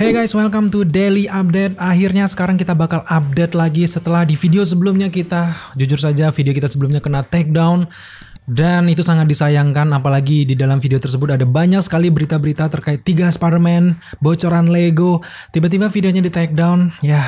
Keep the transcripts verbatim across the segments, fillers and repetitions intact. Hey guys, welcome to Daily Update. Akhirnya sekarang kita bakal update lagi setelah di video sebelumnya kita, jujur saja video kita sebelumnya kena takedown. Dan itu sangat disayangkan, apalagi di dalam video tersebut ada banyak sekali berita-berita terkait tiga Spider-Man, bocoran Lego, tiba-tiba videonya di takedown. Ya,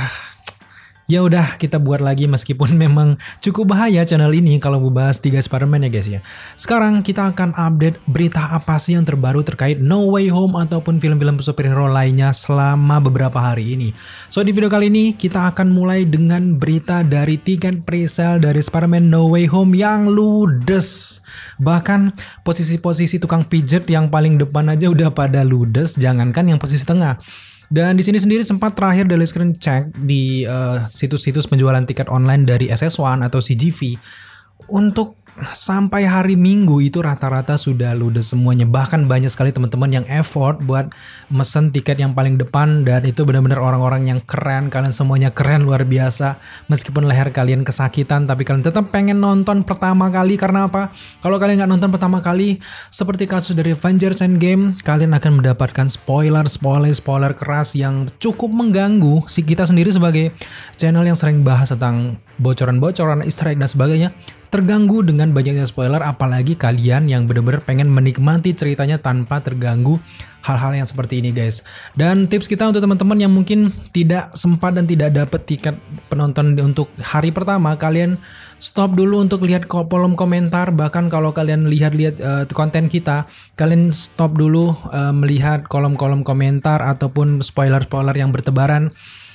ya udah kita buat lagi meskipun memang cukup bahaya channel ini kalau membahas tiga Spider-Man ya guys ya. Sekarang kita akan update berita apa sih yang terbaru terkait No Way Home ataupun film-film superhero lainnya selama beberapa hari ini. So di video kali ini kita akan mulai dengan berita dari tiket presale dari Spider-Man No Way Home yang ludes. Bahkan posisi-posisi tukang pijet yang paling depan aja udah pada ludes, jangankan yang posisi tengah. Dan di sini sendiri sempat terakhir dari screen check di uh, situs-situs penjualan tiket online dari S S satu atau C G V. Untuk sampai hari Minggu itu rata-rata sudah ludes semuanya. Bahkan banyak sekali teman-teman yang effort buat mesen tiket yang paling depan. Dan itu benar-benar orang-orang yang keren. Kalian semuanya keren, luar biasa. Meskipun leher kalian kesakitan, tapi kalian tetap pengen nonton pertama kali. Karena apa? Kalau kalian nggak nonton pertama kali, seperti kasus dari Avengers Endgame, kalian akan mendapatkan spoiler-spoiler-spoiler keras yang cukup mengganggu. Si kita sendiri sebagai channel yang sering bahas tentang bocoran-bocoran, easter egg, dan sebagainya, terganggu dengan banyaknya spoiler, apalagi kalian yang benar-benar pengen menikmati ceritanya tanpa terganggu hal-hal yang seperti ini guys. Dan tips kita untuk teman-teman yang mungkin tidak sempat dan tidak dapat tiket penonton untuk hari pertama, kalian stop dulu untuk lihat kolom komentar. Bahkan kalau kalian lihat-lihat uh, konten kita, kalian stop dulu uh, melihat kolom-kolom komentar ataupun spoiler-spoiler yang bertebaran.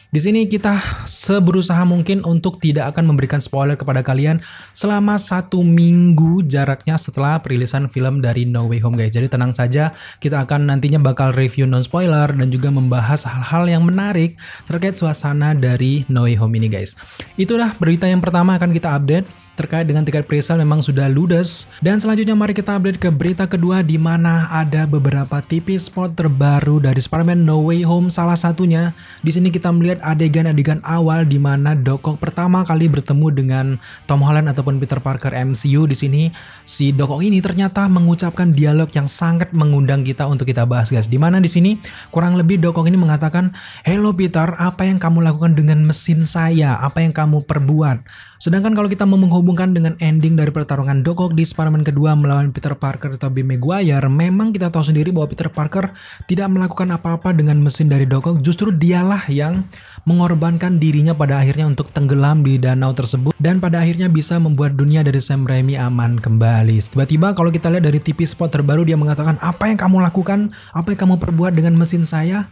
Di sini kita seberusaha mungkin untuk tidak akan memberikan spoiler kepada kalian selama satu minggu jaraknya setelah perilisan film dari No Way Home guys. Jadi tenang saja, kita akan nantinya bakal review non spoiler dan juga membahas hal-hal yang menarik terkait suasana dari No Way Home ini guys. Itulah berita yang pertama akan kita update terkait dengan tiket presale memang sudah ludes. Dan selanjutnya mari kita update ke berita kedua, di mana ada beberapa T V spot terbaru dari Spider-Man No Way Home. Salah satunya di sini kita melihat adegan-adegan awal di mana Doc Ock pertama kali bertemu dengan Tom Holland ataupun Peter Parker M C U. Di sini si Doc Ock ini ternyata mengucapkan dialog yang sangat mengundang kita untuk kita bahas guys. Di mana di sini kurang lebih Doc Ock ini mengatakan, "Hello Peter, apa yang kamu lakukan dengan mesin saya? Apa yang kamu perbuat?" Sedangkan kalau kita mau menghubungkan dengan ending dari pertarungan Doc Ock di Spider-Man kedua melawan Peter Parker Tobey Maguire, memang kita tahu sendiri bahwa Peter Parker tidak melakukan apa-apa dengan mesin dari Doc Ock. Justru dialah yang mengorbankan dirinya pada akhirnya untuk tenggelam di danau tersebut dan pada akhirnya bisa membuat dunia dari Sam Raimi aman kembali. Tiba-tiba kalau kita lihat dari T V spot terbaru, dia mengatakan, "Apa yang kamu lakukan? Apa yang kamu perbuat dengan mesin saya?"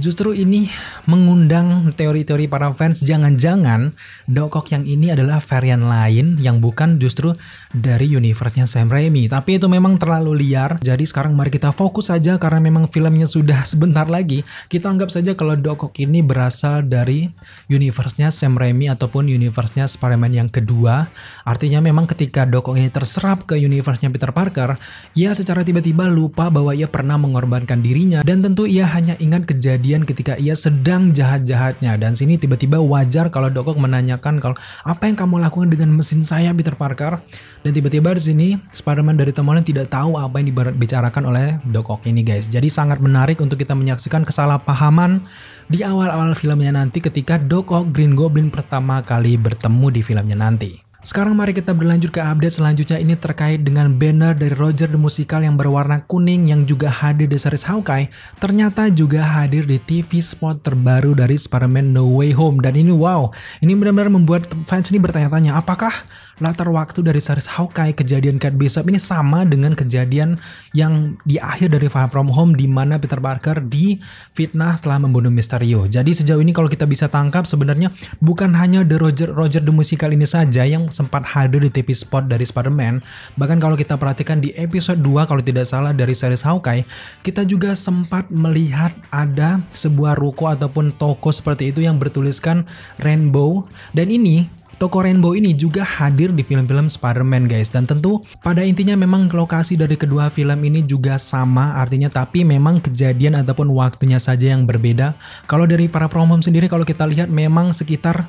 Justru ini mengundang teori-teori para fans, jangan-jangan Doc Ock yang ini adalah varian lain yang bukan justru dari universe-nya Sam Raimi. Tapi itu memang terlalu liar, jadi sekarang mari kita fokus saja karena memang filmnya sudah sebentar lagi. Kita anggap saja kalau Doc Ock ini berasal dari universe-nya Sam Raimi ataupun universe-nya Spider-Man yang kedua. Artinya memang ketika Doc Ock ini terserap ke universe-nya Peter Parker, ia secara tiba-tiba lupa bahwa ia pernah mengorbankan dirinya dan tentu ia hanya ingat kejadian ketika ia sedang jahat-jahatnya. Dan sini tiba-tiba wajar kalau Doc Ock menanyakan kalau apa yang kamu lakukan dengan mesin saya Peter Parker, dan tiba-tiba di sini Spider-Man dari Tom Holland tidak tahu apa yang dibicarakan oleh Doc Ock ini guys. Jadi sangat menarik untuk kita menyaksikan kesalahpahaman di awal-awal filmnya nanti ketika Doc Ock Green Goblin pertama kali bertemu di filmnya nanti. Sekarang mari kita berlanjut ke update selanjutnya, ini terkait dengan banner dari Roger The Musical yang berwarna kuning yang juga hadir di series Hawkeye, ternyata juga hadir di T V spot terbaru dari Spider-Man No Way Home. Dan ini wow, ini benar-benar membuat fans ini bertanya-tanya, apakah latar waktu dari series Hawkeye kejadian Kate Bishop ini sama dengan kejadian yang di akhir dari Far From Home di mana Peter Parker difitnah telah membunuh Mysterio. Jadi sejauh ini kalau kita bisa tangkap sebenarnya bukan hanya The Roger, Roger The Musical ini saja yang sempat hadir di T V spot dari Spider-Man. Bahkan kalau kita perhatikan di episode dua kalau tidak salah dari series Hawkeye, kita juga sempat melihat ada sebuah ruko ataupun toko seperti itu yang bertuliskan Rainbow, dan ini toko Rainbow ini juga hadir di film-film Spider-Man guys. Dan tentu pada intinya memang lokasi dari kedua film ini juga sama artinya, tapi memang kejadian ataupun waktunya saja yang berbeda. Kalau dari Far From Home sendiri kalau kita lihat memang sekitar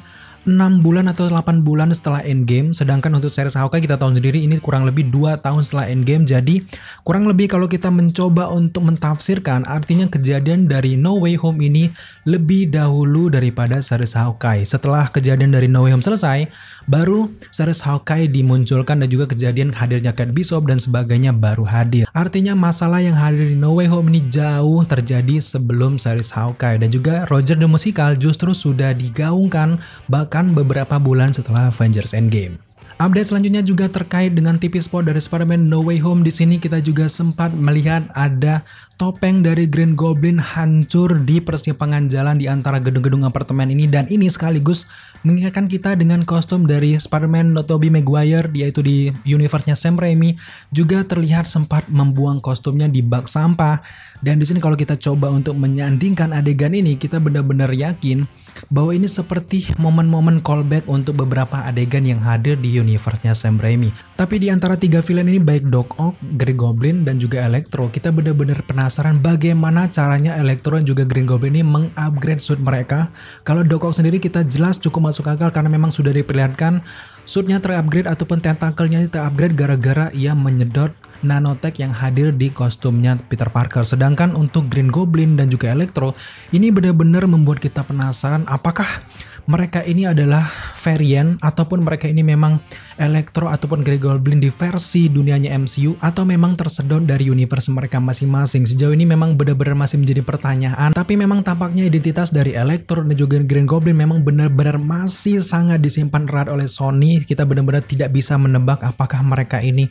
enam bulan atau delapan bulan setelah Endgame, sedangkan untuk series Hawkeye kita tahu sendiri ini kurang lebih dua tahun setelah Endgame. Jadi kurang lebih kalau kita mencoba untuk mentafsirkan, artinya kejadian dari No Way Home ini lebih dahulu daripada series Hawkeye. Setelah kejadian dari No Way Home selesai, baru series Hawkeye dimunculkan dan juga kejadian hadirnya Kate Bishop dan sebagainya baru hadir. Artinya masalah yang hadir di No Way Home ini jauh terjadi sebelum series Hawkeye, dan juga Roger The Musical justru sudah digaungkan bahkan beberapa bulan setelah Avengers Endgame. Update selanjutnya juga terkait dengan T V spot dari Spider-Man No Way Home. Di sini kita juga sempat melihat ada topeng dari Green Goblin hancur di persimpangan jalan di antara gedung-gedung apartemen ini, dan ini sekaligus mengingatkan kita dengan kostum dari Spider-Man Tobey Maguire, yaitu di universe-nya Sam Raimi, juga terlihat sempat membuang kostumnya di bak sampah. Dan di sini kalau kita coba untuk menyandingkan adegan ini, kita benar-benar yakin bahwa ini seperti momen-momen callback untuk beberapa adegan yang hadir di universe universe-nya Sam Raimi. Tapi di antara tiga villain ini, baik Doc Ock, Green Goblin, dan juga Electro, kita benar-benar penasaran bagaimana caranya Electro dan juga Green Goblin ini mengupgrade suit mereka. Kalau Doc Ock sendiri kita jelas cukup masuk akal karena memang sudah diperlihatkan suitnya terupgrade ataupun tentakelnya terupgrade gara-gara ia menyedot nanotech yang hadir di kostumnya Peter Parker. Sedangkan untuk Green Goblin dan juga Electro ini benar-benar membuat kita penasaran apakah mereka ini adalah varian ataupun mereka ini memang Electro ataupun Green Goblin di versi dunianya M C U atau memang tersedot dari universe mereka masing-masing. Sejauh ini memang benar-benar masih menjadi pertanyaan, tapi memang tampaknya identitas dari Electro dan juga Green Goblin memang benar-benar masih sangat disimpan erat oleh Sony. Kita benar-benar tidak bisa menebak apakah mereka ini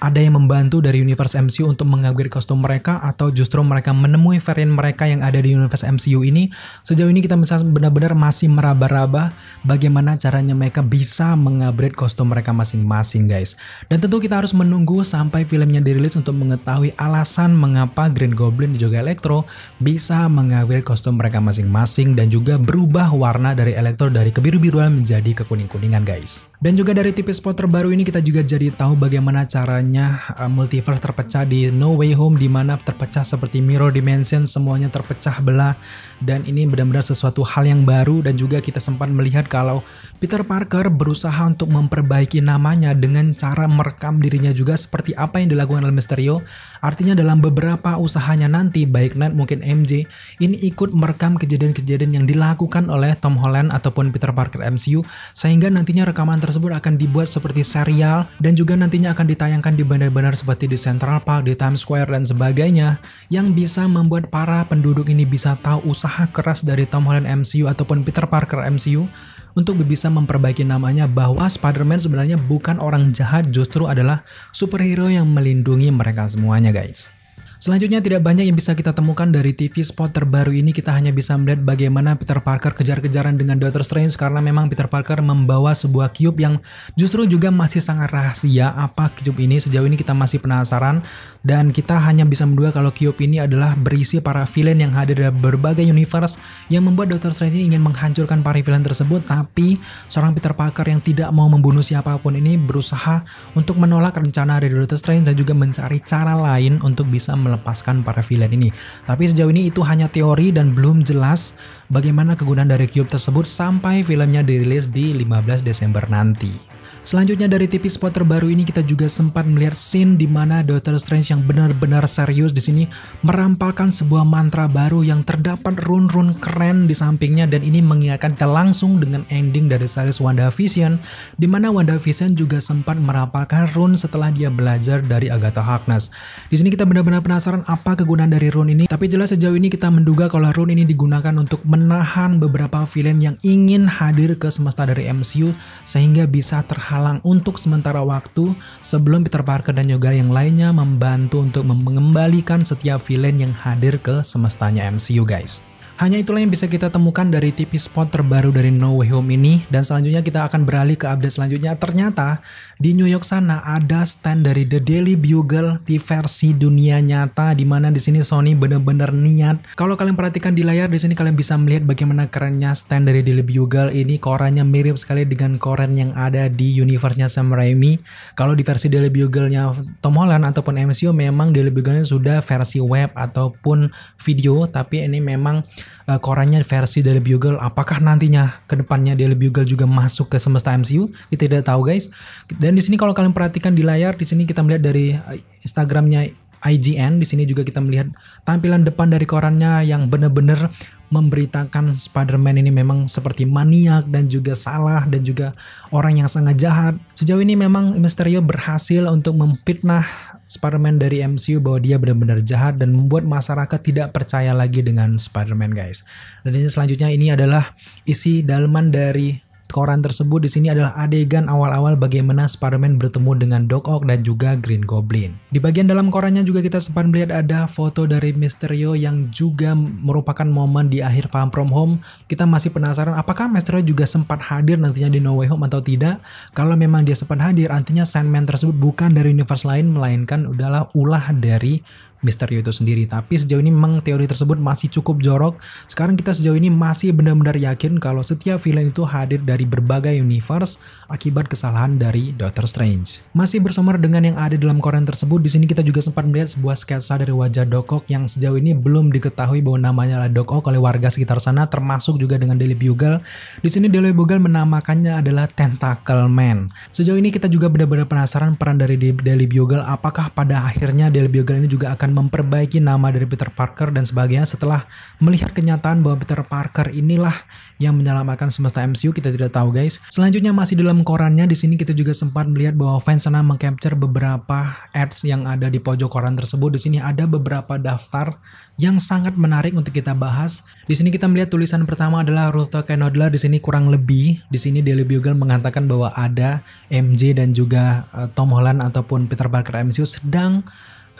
ada yang membantu dari universe M C U untuk mengupgrade kostum mereka atau justru mereka menemui varian mereka yang ada di universe M C U ini. Sejauh ini kita bisa benar-benar masih meraba-raba bagaimana caranya mereka bisa mengupgrade kostum mereka masing-masing, guys. Dan tentu kita harus menunggu sampai filmnya dirilis untuk mengetahui alasan mengapa Green Goblin dan juga Electro bisa mengupgrade kostum mereka masing-masing dan juga berubah warna dari Electro dari kebiru-biruan menjadi kekuning-kuningan, guys. Dan juga dari T V spot terbaru ini kita juga jadi tahu bagaimana caranya multiverse terpecah di No Way Home, di mana terpecah seperti mirror dimension, semuanya terpecah belah, dan ini benar-benar sesuatu hal yang baru. Dan juga kita sempat melihat kalau Peter Parker berusaha untuk memperbaiki namanya dengan cara merekam dirinya juga seperti apa yang dilakukan oleh Mysterio. Artinya dalam beberapa usahanya nanti baik Ned mungkin M J ini ikut merekam kejadian-kejadian yang dilakukan oleh Tom Holland ataupun Peter Parker M C U, sehingga nantinya rekaman tersebut tersebut akan dibuat seperti serial dan juga nantinya akan ditayangkan di bandar-bandar seperti di Central Park, di Times Square dan sebagainya, yang bisa membuat para penduduk ini bisa tahu usaha keras dari Tom Holland M C U ataupun Peter Parker M C U untuk bisa memperbaiki namanya, bahwa Spider-Man sebenarnya bukan orang jahat, justru adalah superhero yang melindungi mereka semuanya, guys. Selanjutnya tidak banyak yang bisa kita temukan dari T V spot terbaru ini. Kita hanya bisa melihat bagaimana Peter Parker kejar-kejaran dengan Doctor Strange karena memang Peter Parker membawa sebuah cube yang justru juga masih sangat rahasia. Apa cube ini? Sejauh ini kita masih penasaran dan kita hanya bisa menduga kalau cube ini adalah berisi para villain yang hadir dari berbagai universe yang membuat Doctor Strange ini ingin menghancurkan para villain tersebut, tapi seorang Peter Parker yang tidak mau membunuh siapapun ini berusaha untuk menolak rencana dari Doctor Strange dan juga mencari cara lain untuk bisa melepaskan para villain ini. Tapi sejauh ini itu hanya teori dan belum jelas bagaimana kegunaan dari cube tersebut sampai filmnya dirilis di lima belas Desember nanti. Selanjutnya dari T V spot terbaru ini kita juga sempat melihat scene di mana Doctor Strange yang benar-benar serius di sini merampalkan sebuah mantra baru yang terdapat rune-rune keren di sampingnya, dan ini mengingatkan kita langsung dengan ending dari series WandaVision, di mana WandaVision juga sempat merampalkan rune setelah dia belajar dari Agatha Harkness. Di sini kita benar-benar penasaran apa kegunaan dari rune ini, tapi jelas sejauh ini kita menduga kalau rune ini digunakan untuk menahan beberapa villain yang ingin hadir ke semesta dari M C U sehingga bisa terhadap halang untuk sementara waktu sebelum Peter Parker dan juga yang lainnya membantu untuk mengembalikan setiap villain yang hadir ke semestanya M C U, guys. Hanya itulah yang bisa kita temukan dari T V spot terbaru dari No Way Home ini. Dan selanjutnya kita akan beralih ke update selanjutnya. Ternyata di New York sana ada stand dari The Daily Bugle di versi dunia nyata, di mana di sini Sony benar-benar niat. Kalau kalian perhatikan di layar di sini kalian bisa melihat bagaimana kerennya stand dari Daily Bugle ini. Korannya mirip sekali dengan koran yang ada di universe-nya Sam Raimi. Kalau di versi Daily Bugle-nya Tom Holland ataupun M C U memang Daily Bugle-nya sudah versi web ataupun video, tapi ini memang uh, korannya versi dari Bugle. Apakah nantinya kedepannya Daily Bugle juga masuk ke semesta M C U? Kita tidak tahu, guys. Dan di sini kalau kalian perhatikan di layar, di sini kita melihat dari Instagramnya I G N. Di sini juga kita melihat tampilan depan dari korannya yang benar-benar memberitakan Spider-Man ini memang seperti maniak dan juga salah dan juga orang yang sangat jahat. Sejauh ini memang Mysterio berhasil untuk memfitnah Spider-Man dari M C U bahwa dia benar-benar jahat dan membuat masyarakat tidak percaya lagi dengan Spider-Man, guys. Dan ini selanjutnya ini adalah isi dalaman dari koran tersebut. Di sini adalah adegan awal-awal bagaimana Spider-Man bertemu dengan Doc Ock dan juga Green Goblin. Di bagian dalam korannya juga kita sempat melihat ada foto dari Mysterio yang juga merupakan momen di akhir Far From Home. Kita masih penasaran apakah Mysterio juga sempat hadir nantinya di No Way Home atau tidak. Kalau memang dia sempat hadir, artinya Sandman tersebut bukan dari universe lain melainkan udahlah ulah dari Mysterio itu sendiri. Tapi sejauh ini memang teori tersebut masih cukup jorok. Sekarang kita sejauh ini masih benar-benar yakin kalau setiap villain itu hadir dari berbagai universe akibat kesalahan dari Doctor Strange. Masih bersumber dengan yang ada dalam koran tersebut, di sini kita juga sempat melihat sebuah sketsa dari wajah Doc Ock yang sejauh ini belum diketahui bahwa namanya adalah Doc Ock oleh warga sekitar sana, termasuk juga dengan Daily Bugle. Di sini Daily Bugle menamakannya adalah Tentacle Man. Sejauh ini kita juga benar-benar penasaran peran dari Daily Bugle, apakah pada akhirnya Daily Bugle ini juga akan memperbaiki nama dari Peter Parker dan sebagainya setelah melihat kenyataan bahwa Peter Parker inilah yang menyelamatkan semesta M C U. Kita tidak tahu, guys. Selanjutnya masih dalam korannya, di sini kita juga sempat melihat bahwa fans sana mengcapture beberapa ads yang ada di pojok koran tersebut. Di sini ada beberapa daftar yang sangat menarik untuk kita bahas. Di sini kita melihat tulisan pertama adalah Ruto Kenodler. Di sini kurang lebih di sini Daily Bugle mengatakan bahwa ada M J dan juga Tom Holland ataupun Peter Parker M C U sedang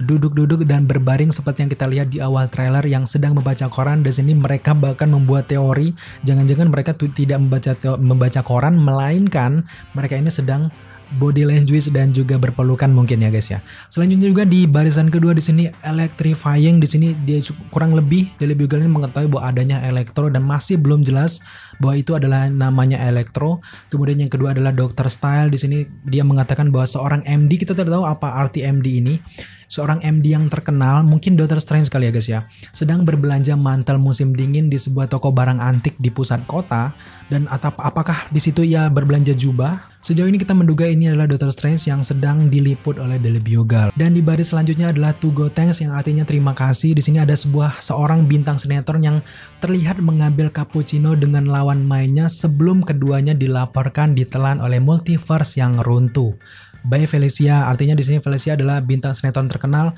duduk-duduk dan berbaring seperti yang kita lihat di awal trailer yang sedang membaca koran. Di sini mereka bahkan membuat teori jangan-jangan mereka tidak membaca membaca koran melainkan mereka ini sedang body language dan juga berpelukan mungkin ya, guys ya. Selanjutnya juga di barisan kedua di sini electrifying. Di sini dia kurang lebih Daily Bugle ini mengetahui bahwa adanya Electro dan masih belum jelas bahwa itu adalah namanya Electro. Kemudian yang kedua adalah Doctor Style. Di sini dia mengatakan bahwa seorang M D, kita tidak tahu apa arti M D ini. Seorang M D yang terkenal, mungkin Doctor Strange kali ya, guys ya, sedang berbelanja mantel musim dingin di sebuah toko barang antik di pusat kota, dan atap apakah di situ ia berbelanja jubah? Sejauh ini kita menduga ini adalah Doctor Strange yang sedang diliput oleh Daily Bugle. Dan di baris selanjutnya adalah To Go Thanks yang artinya terima kasih. Di sini ada sebuah seorang bintang sinetron yang terlihat mengambil cappuccino dengan lawan mainnya sebelum keduanya dilaporkan ditelan oleh multiverse yang runtuh. By Felicia, artinya di sini Felicia adalah bintang sinetron terkenal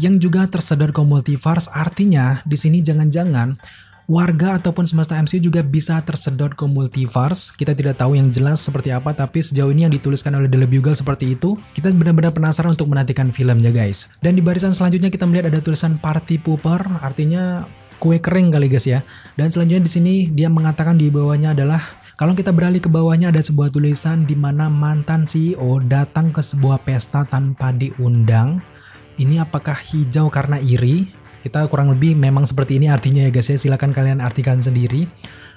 yang juga tersedot ke multiverse. Artinya di sini jangan-jangan warga ataupun semesta M C U juga bisa tersedot ke multiverse. Kita tidak tahu yang jelas seperti apa, tapi sejauh ini yang dituliskan oleh Daily Bugle seperti itu. Kita benar-benar penasaran untuk menantikan filmnya, guys. Dan di barisan selanjutnya kita melihat ada tulisan Party Pooper, artinya kue kering kali, guys ya. Dan selanjutnya di sini dia mengatakan di bawahnya adalah, kalau kita beralih ke bawahnya ada sebuah tulisan di mana mantan C E O datang ke sebuah pesta tanpa diundang. Ini apakah hijau karena iri? Kita kurang lebih memang seperti ini artinya ya, guys ya, silahkan kalian artikan sendiri.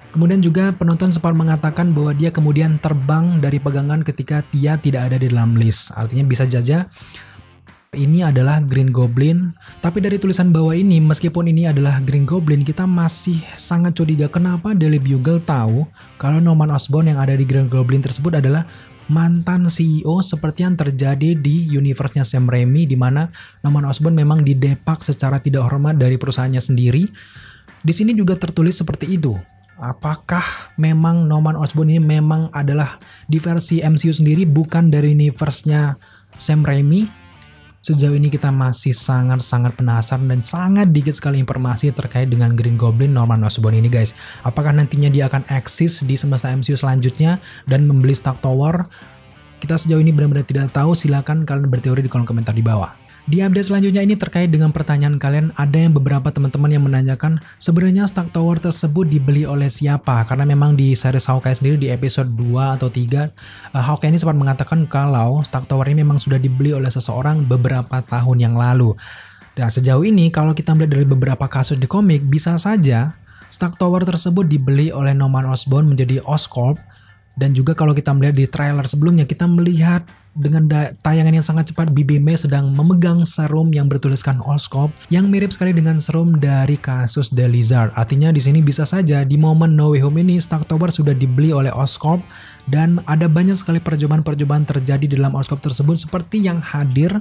Kemudian juga penonton sempat mengatakan bahwa dia kemudian terbang dari pegangan ketika dia tidak ada di dalam list. Artinya bisa saja ini adalah Green Goblin, tapi dari tulisan bawah ini meskipun ini adalah Green Goblin, kita masih sangat curiga kenapa Daily Bugle tahu kalau Norman Osborn yang ada di Green Goblin tersebut adalah mantan C E O seperti yang terjadi di universe-nya Sam Raimi, di mana Norman Osborn memang didepak secara tidak hormat dari perusahaannya sendiri. Di sini juga tertulis seperti itu. Apakah memang Norman Osborn ini memang adalah di versi M C U sendiri bukan dari universe-nya Sam Raimi? Sejauh ini kita masih sangat-sangat penasaran dan sangat dikit sekali informasi terkait dengan Green Goblin Norman Osborn ini, guys. Apakah nantinya dia akan eksis di semesta M C U selanjutnya dan membeli Stark Tower? Kita sejauh ini benar-benar tidak tahu. Silahkan kalian berteori di kolom komentar di bawah. Di update selanjutnya ini terkait dengan pertanyaan kalian. Ada yang beberapa teman-teman yang menanyakan sebenarnya Stark Tower tersebut dibeli oleh siapa? Karena memang di series Hawkeye sendiri di episode dua atau tiga uh, Hawkeye ini sempat mengatakan kalau Stark Tower ini memang sudah dibeli oleh seseorang beberapa tahun yang lalu. Dan sejauh ini kalau kita melihat dari beberapa kasus di komik, bisa saja Stark Tower tersebut dibeli oleh Norman Osborn menjadi Oscorp Dan juga kalau kita melihat di trailer sebelumnya, kita melihat dengan tayangan yang sangat cepat, Bibi May sedang memegang serum yang bertuliskan Oscorp yang mirip sekali dengan serum dari kasus The Lizard. Artinya di sini bisa saja di momen No Way Home ini Stark Tower sudah dibeli oleh Oscorp dan ada banyak sekali percobaan-percobaan terjadi di dalam Oscorp tersebut seperti yang hadir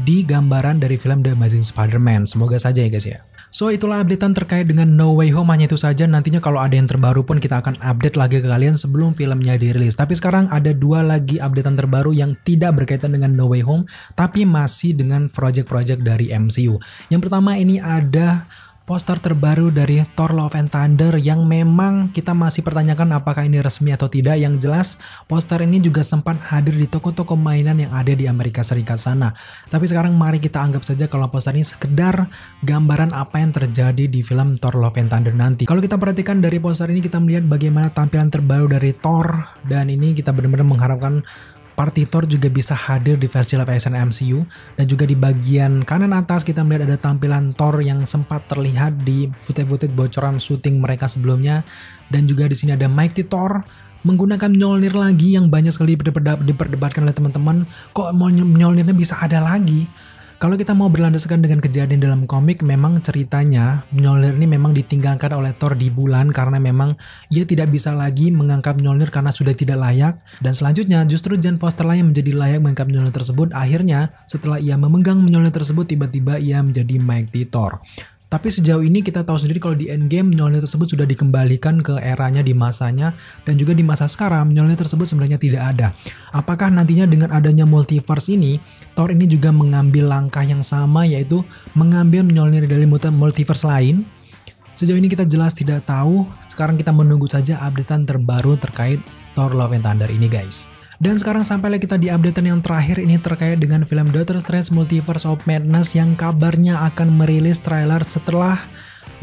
di gambaran dari film The Amazing Spider-Man. Semoga saja ya guys ya. So itulah updatean terkait dengan No Way Home, hanya itu saja. Nantinya kalau ada yang terbaru pun kita akan update lagi ke kalian sebelum filmnya dirilis. Tapi sekarang ada dua lagi updatean terbaru yang tidak berkaitan dengan No Way Home, tapi masih dengan project-project dari M C U. Yang pertama ini ada poster terbaru dari Thor Love and Thunder yang memang kita masih pertanyakan apakah ini resmi atau tidak. Yang jelas poster ini juga sempat hadir di toko-toko mainan yang ada di Amerika Serikat sana. Tapi sekarang mari kita anggap saja kalau poster ini sekedar gambaran apa yang terjadi di film Thor Love and Thunder nanti. Kalau kita perhatikan dari poster ini kita melihat bagaimana tampilan terbaru dari Thor, dan ini kita benar-benar mengharapkan Party Thor juga bisa hadir di versi live action M C U. Dan juga di bagian kanan atas kita melihat ada tampilan Thor yang sempat terlihat di footage-footage bocoran syuting mereka sebelumnya. Dan juga di sini ada Mighty Thor menggunakan Mjolnir lagi yang banyak sekali diperdebatkan oleh teman-teman. Kok Mjolnirnya bisa ada lagi? Kalau kita mau berlandaskan dengan kejadian dalam komik, memang ceritanya Mjolnir ini memang ditinggalkan oleh Thor di bulan karena memang ia tidak bisa lagi mengangkat Mjolnir karena sudah tidak layak. Dan selanjutnya justru Jane Foster lah yang menjadi layak mengangkat Mjolnir tersebut. Akhirnya setelah ia memegang Mjolnir tersebut, tiba-tiba ia menjadi Mighty Thor. Tapi sejauh ini kita tahu sendiri kalau di Endgame Mjolnir tersebut sudah dikembalikan ke eranya di masanya, dan juga di masa sekarang Mjolnir tersebut sebenarnya tidak ada. Apakah nantinya dengan adanya multiverse ini Thor ini juga mengambil langkah yang sama, yaitu mengambil Mjolnir dari multiverse lain? Sejauh ini kita jelas tidak tahu. Sekarang kita menunggu saja updatean terbaru terkait Thor Love and Thunder ini guys. Dan sekarang sampailah kita di updatean yang terakhir ini terkait dengan film Doctor Strange Multiverse of Madness yang kabarnya akan merilis trailer setelah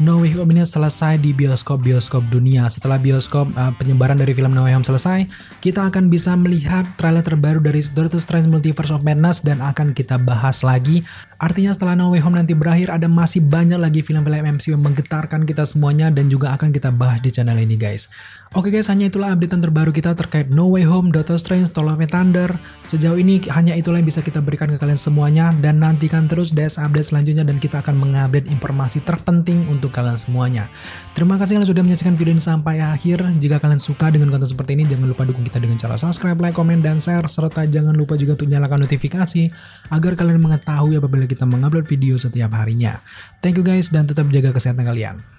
No Way Home ini selesai di bioskop-bioskop dunia. Setelah bioskop uh, penyebaran dari film No Way Home selesai, kita akan bisa melihat trailer terbaru dari Doctor Strange Multiverse of Madness dan akan kita bahas lagi. Artinya setelah No Way Home nanti berakhir, ada masih banyak lagi film-film M C U yang menggetarkan kita semuanya dan juga akan kita bahas di channel ini guys. Oke guys, hanya itulah updatean terbaru kita terkait No Way Home, Doctor Strange, Thor Love and Thunder. Sejauh ini hanya itulah yang bisa kita berikan ke kalian semuanya, dan nantikan terus D S update selanjutnya dan kita akan mengupdate informasi terpenting untuk kalian semuanya. Terima kasih kalian sudah menyaksikan video ini sampai akhir. Jika kalian suka dengan konten seperti ini, jangan lupa dukung kita dengan cara subscribe, like, komen, dan share, serta jangan lupa juga untuk nyalakan notifikasi agar kalian mengetahui apabila kita mengupload video setiap harinya. Thank you guys, dan tetap jaga kesehatan kalian.